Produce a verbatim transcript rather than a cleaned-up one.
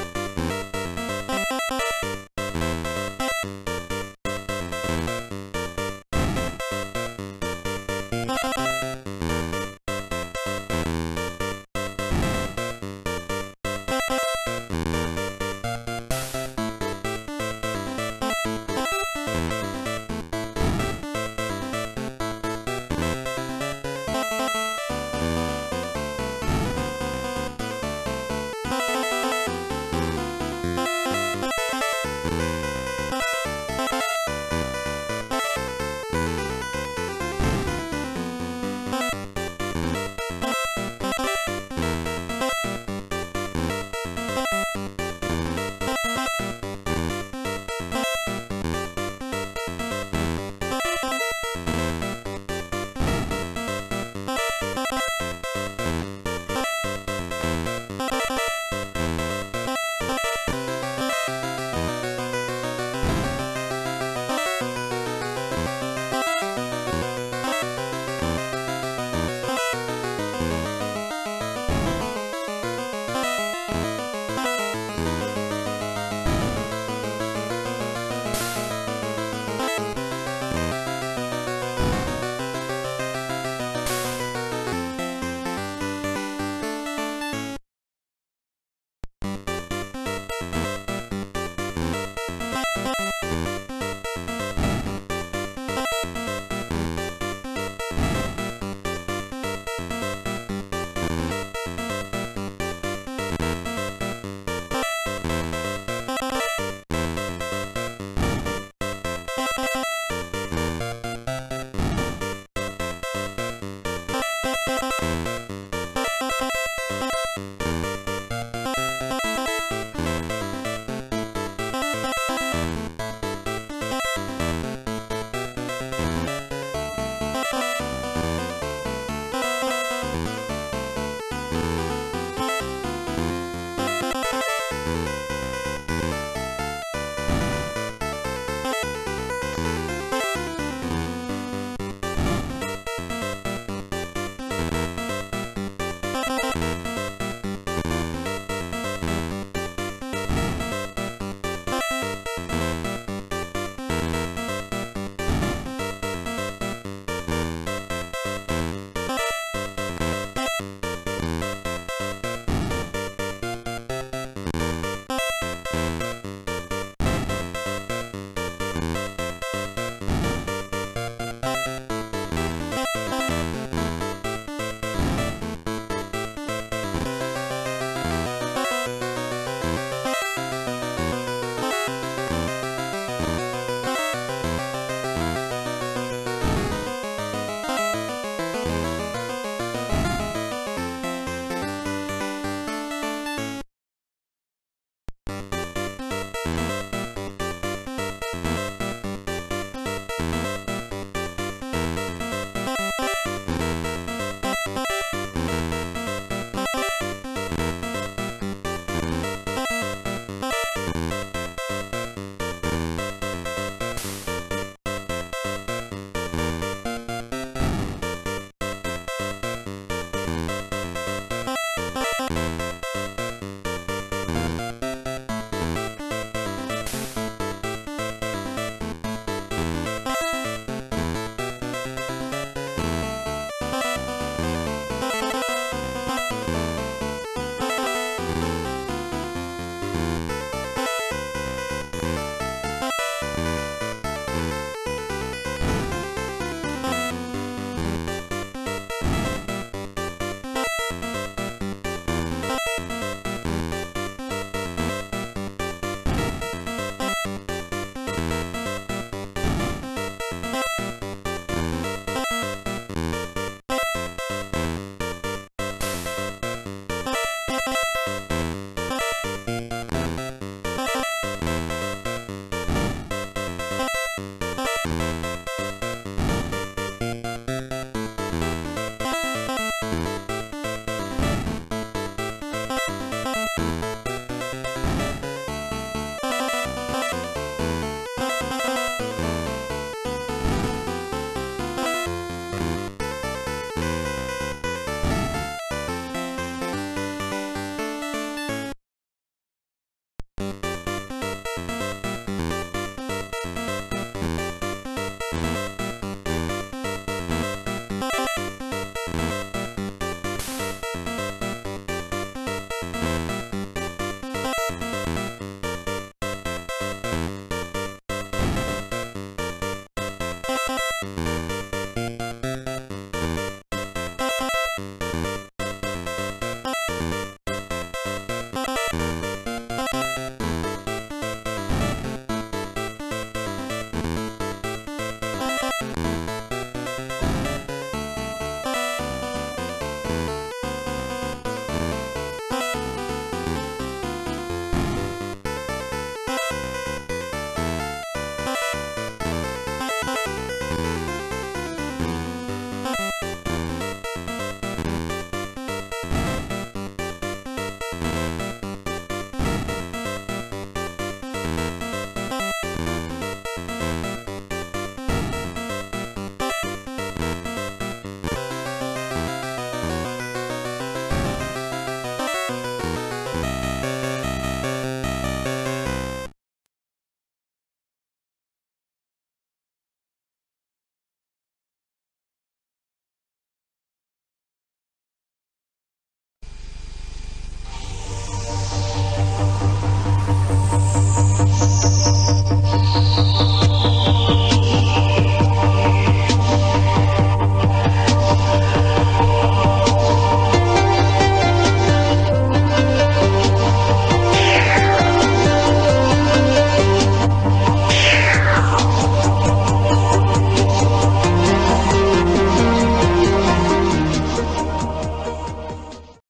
You